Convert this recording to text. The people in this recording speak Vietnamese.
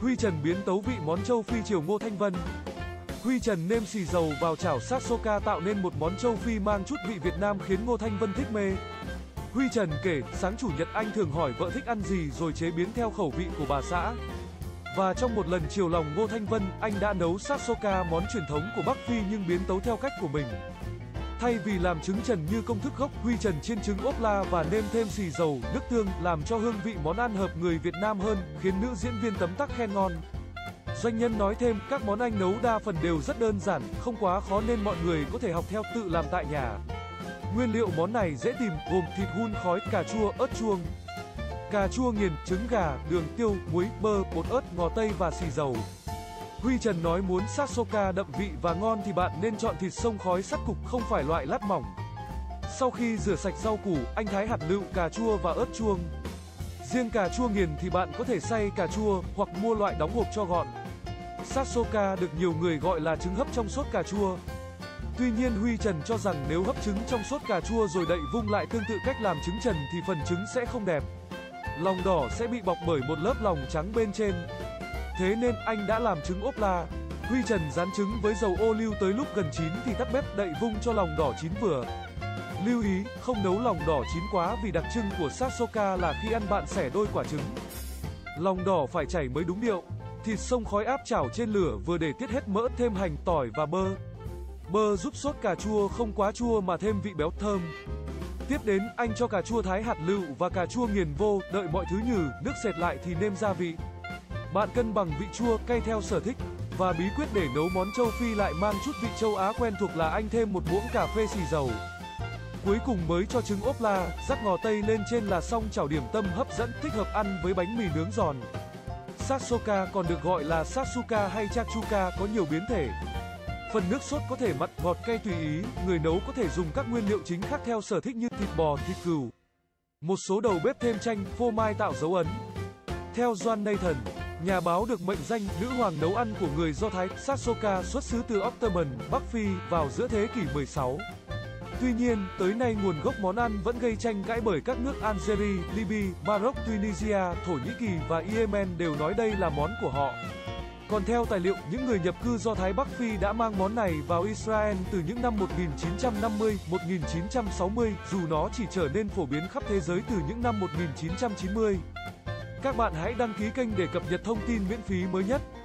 Huy Trần biến tấu vị món trâu phi triều Ngô Thanh Vân. Huy Trần nêm xì dầu vào chảo shakshouka tạo nên một món trâu phi mang chút vị Việt Nam khiến Ngô Thanh Vân thích mê. Huy Trần kể, sáng chủ nhật anh thường hỏi vợ thích ăn gì rồi chế biến theo khẩu vị của bà xã. Và trong một lần chiều lòng Ngô Thanh Vân, anh đã nấu shakshouka, món truyền thống của Bắc Phi nhưng biến tấu theo cách của mình. Thay vì làm trứng trần như công thức gốc, Huy Trần chiên trứng ốp la và nêm thêm xì dầu, nước tương, làm cho hương vị món ăn hợp người Việt Nam hơn, khiến nữ diễn viên tấm tắc khen ngon. Doanh nhân nói thêm, các món anh nấu đa phần đều rất đơn giản, không quá khó nên mọi người có thể học theo tự làm tại nhà. Nguyên liệu món này dễ tìm, gồm thịt hun khói, cà chua, ớt chuông, cà chua nghiền, trứng gà, đường, tiêu, muối, bơ, bột ớt, ngò tây và xì dầu. Huy Trần nói muốn shakshouka đậm vị và ngon thì bạn nên chọn thịt sông khói sắc cục, không phải loại lát mỏng. Sau khi rửa sạch rau củ, anh thái hạt lựu, cà chua và ớt chuông. Riêng cà chua nghiền thì bạn có thể xay cà chua hoặc mua loại đóng hộp cho gọn. Shakshouka được nhiều người gọi là trứng hấp trong sốt cà chua. Tuy nhiên, Huy Trần cho rằng nếu hấp trứng trong sốt cà chua rồi đậy vung lại tương tự cách làm trứng trần thì phần trứng sẽ không đẹp. Lòng đỏ sẽ bị bọc bởi một lớp lòng trắng bên trên. Thế nên anh đã làm trứng ốp la. Huy Trần rán trứng với dầu ô liu tới lúc gần chín thì tắt bếp, đậy vung cho lòng đỏ chín vừa. Lưu ý, không nấu lòng đỏ chín quá vì đặc trưng của shakshouka là khi ăn bạn xẻ đôi quả trứng. Lòng đỏ phải chảy mới đúng điệu. Thịt sông khói áp chảo trên lửa vừa để tiết hết mỡ, thêm hành, tỏi và bơ. Bơ giúp sốt cà chua không quá chua mà thêm vị béo thơm. Tiếp đến, anh cho cà chua thái hạt lựu và cà chua nghiền vô, đợi mọi thứ nhừ, nước sệt lại thì nêm gia vị. Bạn cân bằng vị chua, cay theo sở thích. Và bí quyết để nấu món châu Phi lại mang chút vị châu Á quen thuộc là anh thêm một muỗng cà phê xì dầu. Cuối cùng mới cho trứng ốp la, rắc ngò tây lên trên là xong chảo điểm tâm hấp dẫn, thích hợp ăn với bánh mì nướng giòn. Shakshouka còn được gọi là shakshouka hay shakshouka có nhiều biến thể. Phần nước sốt có thể mặn, ngọt, cay tùy ý, người nấu có thể dùng các nguyên liệu chính khác theo sở thích như thịt bò, thịt cừu. Một số đầu bếp thêm chanh, phô mai tạo dấu ấn. Theo Joan Nathan, nhà báo được mệnh danh nữ hoàng nấu ăn của người Do Thái, shakshouka xuất xứ từ Ottoman, Bắc Phi vào giữa thế kỷ 16. Tuy nhiên, tới nay nguồn gốc món ăn vẫn gây tranh cãi bởi các nước Algeria, Libya, Maroc, Tunisia, Thổ Nhĩ Kỳ và Yemen đều nói đây là món của họ. Còn theo tài liệu, những người nhập cư Do Thái Bắc Phi đã mang món này vào Israel từ những năm 1950, 1960, dù nó chỉ trở nên phổ biến khắp thế giới từ những năm 1990. Các bạn hãy đăng ký kênh để cập nhật thông tin miễn phí mới nhất.